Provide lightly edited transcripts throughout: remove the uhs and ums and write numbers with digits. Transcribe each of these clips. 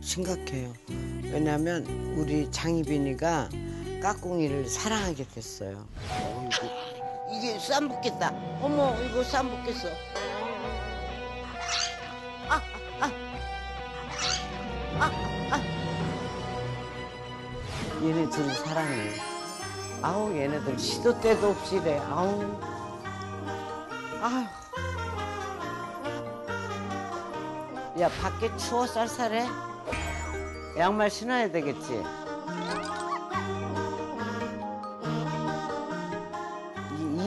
심각해요. 왜냐하면 우리 장희빈이가 까꿍이를 사랑하게 됐어요. 이게 쌈 붙겠다. 어머, 이거 쌈 붙겠어. 얘네 둘이 사랑해. 아우, 얘네들 시도 때도 없이 이래. 아우. 아휴. 야, 밖에 추워 쌀쌀해. 양말 신어야 되겠지.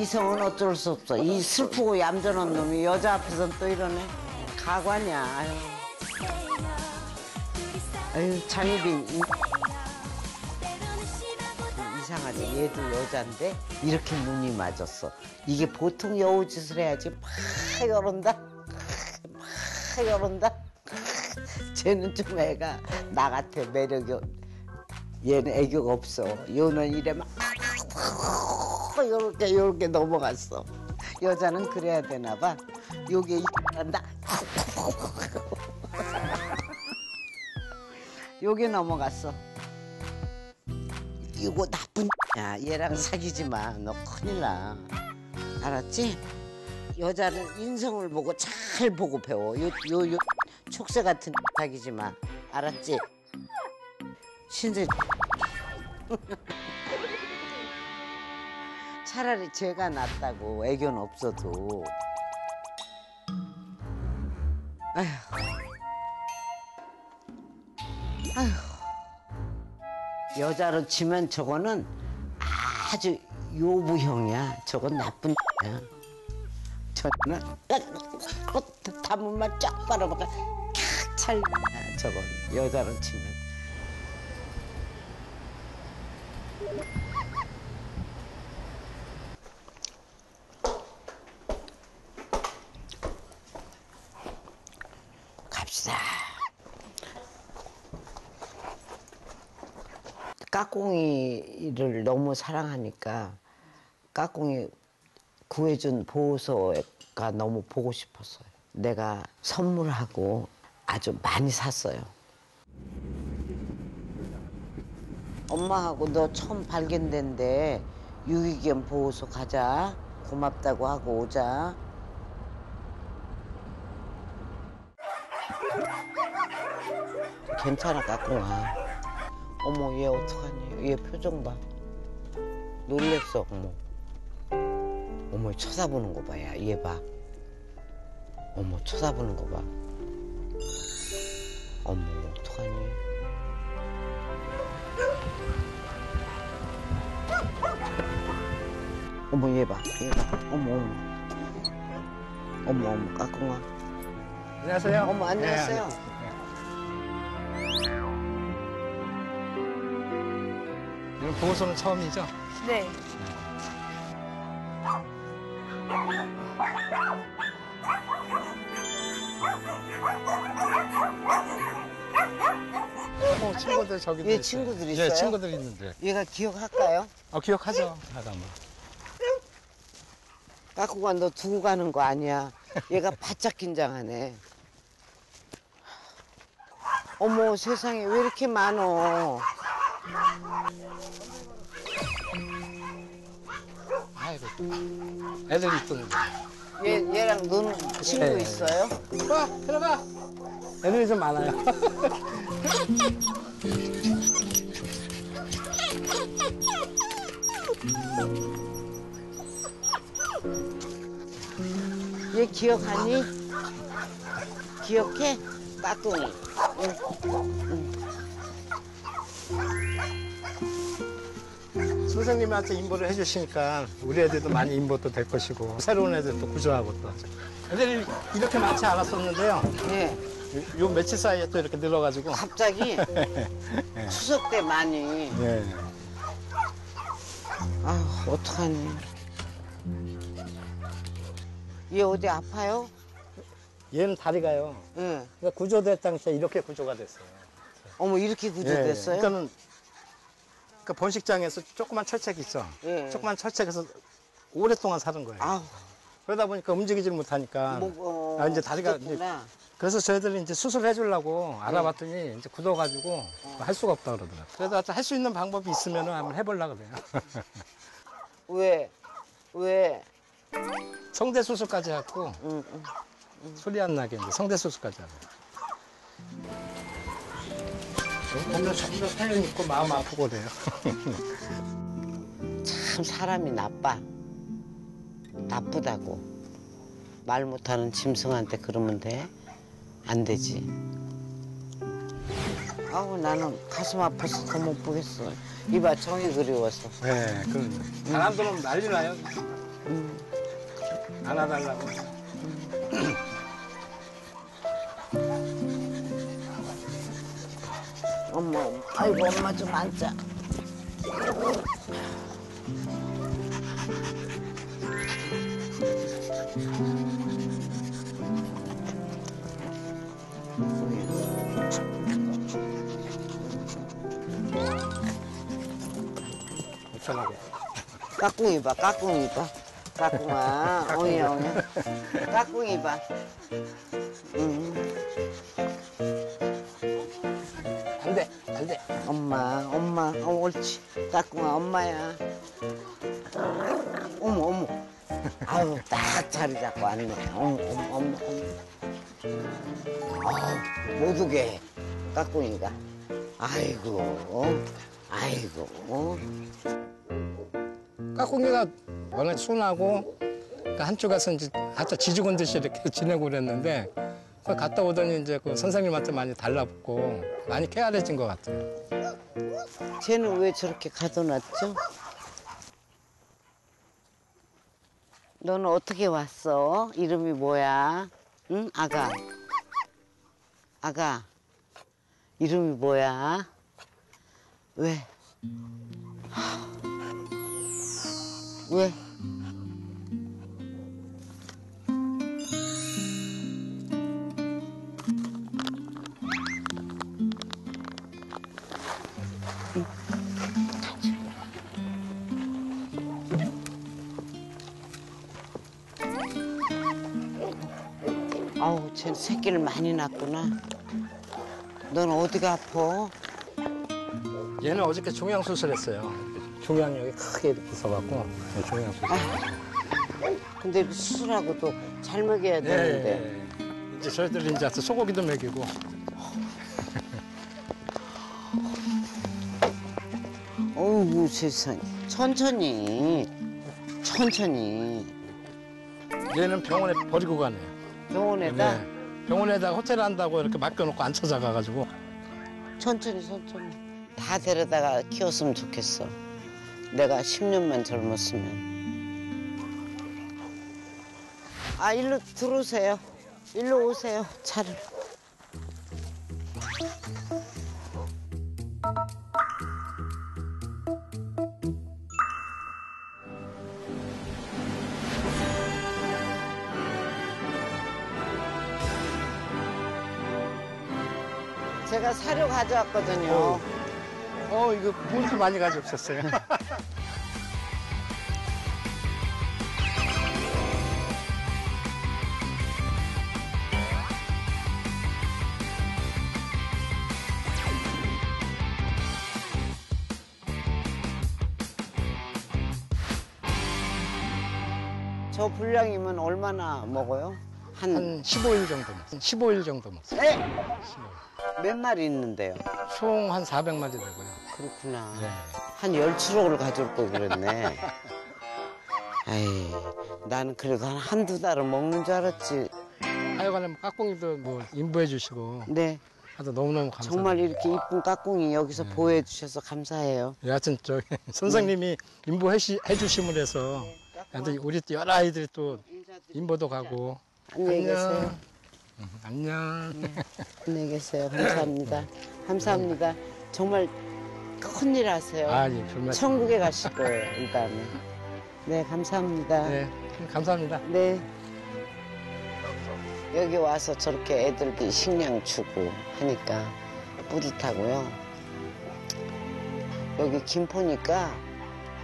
이성은 어쩔 수 없어. 이 슬프고 얌전한 놈이 여자 앞에선 또 이러네. 가관이야. 아유, 장희빈. 이상하지. 얘도 여잔데 이렇게 눈이 맞았어. 이게 보통 여우짓을 해야지. 막 열은다. 막 열은다. 쟤는 좀 애가 나 같아. 매력이. 얘는 애교가 없어. 요는 이래 막. 요렇게 요렇게 넘어갔어. 여자는 그래야 되나 봐. 요게 이란다. 요게 넘어갔어. 이거 나쁜 야, 얘랑 사귀지 마. 너 큰일 나. 알았지? 여자는 인성을 보고 잘 보고 배워. 요 촉새 같은 사귀지 마. 알았지? 신세 차라리 제가 낫다고. 애교는 없어도. 아휴. 아휴. 여자로 치면 저거는 아주 요부형이야. 저건 나쁜 X야. 저는 단문만 쫙 빨아먹어. 캬, 찰 X야. 저건 여자로 치면. 까꿍이를 너무 사랑하니까 까꿍이 구해준 보호소가 너무 보고 싶었어요. 내가 선물하고 아주 많이 샀어요. 엄마하고 너 처음 발견된데 유기견 보호소 가자. 고맙다고 하고 오자. 괜찮아, 까꿍아. 어머, 얘 어떡하니? 얘 표정 봐. 놀랬어, 어머. 어머, 쳐다보는 거 봐, 야. 얘 봐. 어머, 쳐다보는 거 봐. 어머, 어떡하니? 어머, 얘 봐, 얘 봐. 어머, 어머. 어머, 어머, 까꿍아. 안녕하세요. 어머, 안녕하세요. 네. 보호소는 처음이죠? 네. 친구들 저기 얘 친구들 있어요? 네, 친구들 있는데. 얘가 기억할까요? 기억하죠. 까꿍아, 너 두고 가는 거 아니야. 얘가 바짝 긴장하네. 어머, 세상에 왜 이렇게 많어? 아이고, 애들이 있던데. 얘랑 노는 친구 네. 있어요? 들어가, 들어가. 애들이 좀 많아요. 얘 기억하니? 기억해? 까꿍이. 선생님한테 인보를 해주시니까 우리 애들도 많이 인보도 될 것이고 새로운 애들도 구조하고 또 애들이 이렇게 많지 않았었는데요. 네. 요 며칠 사이에 또 이렇게 늘어가지고 갑자기 네. 추석 때 많이. 네. 아, 어떡하니? 얘 어디 아파요? 얘는 다리가요. 네. 그러니까 구조될 당시에 이렇게 구조가 됐어요. 어머, 이렇게 구조됐어요? 네. 그러니까는 그 번식장에서 조그만 철책 있죠. 예. 조그만 철책에서 오랫동안 사는 거예요. 아우. 그러다 보니까 움직이질 못하니까 이제 다리가 이제 그래서 저희들이 이제 수술해 주려고 알아봤더니 이제 굳어가지고 할 수가 없다 그러더라고요. 그래서 할 수 있는 방법이 있으면 한번 해보려고 그래요. 왜? 성대 수술까지 하고 소리 안 나게 이제 성대 수술까지 하고. 점점 살림 있고 마음 아프고 그래요. 참 사람이 나쁘다고. 말 못하는 짐승한테 그러면 돼? 안 되지. 아우 나는 가슴 아파서 더 못 보겠어. 이봐 정이 그리워서. 네, 그러네. 사람들은 난리 나요. 안아달라고. 엄마, 아이고 엄마 좀 앉자. 이상하게. 까꿍이 봐, 까꿍이 봐. 까꿍아, 오이야. 까꿍이 봐. 안돼. 엄마. 옳지. 까꿍아, 엄마야. 어머. 아유, 딱 자리 잡고 왔네. 어머. 아유, 못 오게 해. 까꿍이가. 아이고. 까꿍이가 워낙 순하고, 그러니까 한쪽 가서 이제 각자 지직원 듯이 이렇게 지내고 그랬는데, 그 갔다 오더니 이제 그 선생님한테 많이 달라붙고 많이 쾌활해진 것 같아요. 쟤는 왜 저렇게 가둬놨죠? 너는 어떻게 왔어? 이름이 뭐야? 응? 아가. 이름이 뭐야? 왜? 왜? 아우, 쟤 새끼를 많이 낳았구나. 넌 어디가 아파? 얘는 어저께 종양 수술했어요. 종양 여기 크게 이렇게 써갖고 종양 수술. 근데 수술하고도 잘 먹여야 되는데. 예. 이제 저희들이 이제 소고기도 먹이고. 어우 세상에. 천천히. 얘는 병원에 버리고 가네요. 병원에다? 네. 병원에다 호텔 한다고 이렇게 맡겨놓고 안 찾아가가지고. 천천히. 다 데려다가 키웠으면 좋겠어. 내가 10년만 젊었으면. 아, 일로 들어오세요. 일로 오세요, 차를. 제가 사료 가져왔거든요. 이거 본수 많이 가져오셨어요. 저 분량이면 얼마나 먹어요? 한 15일 정도 먹어요. 15일 정도 먹어요. 네? 15일. 몇 마리 있는데요? 총 한 400마리 되고요. 그렇구나. 네. 한 10kg를 가져올 걸 그랬네. 에이, 나는 그래도 한두 달은 먹는 줄 알았지. 하여간에 까꿍이도 인부해 주시고. 네. 하여튼 너무너무 감사합니다. 정말 이렇게 이쁜 까꿍이 여기서 네. 보호해 주셔서 감사해요. 여하튼 저기 선생님이 네. 인부해 주심을 해서 네, 우리 여러 아이들이 또 인부도 가고. 안녕히 계세요. 안녕. 안녕히 계세요. 감사합니다. 감사합니다. 정말 큰일 하세요. 아, 예, 정말. 천국에 가실 거예요, 이 다음에. 네, 감사합니다. 네, 감사합니다. 네. 여기 와서 저렇게 애들도 식량 주고 하니까 뿌듯하고요. 여기 김포니까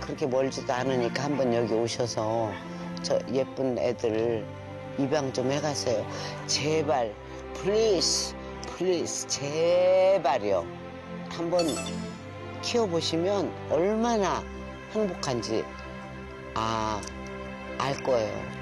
그렇게 멀지도 않으니까 한번 여기 오셔서 저 예쁜 애들 입양 좀 해가세요. 제발 플리즈, 플리즈, 제발요. 한번 키워보시면 얼마나 행복한지 알 거예요.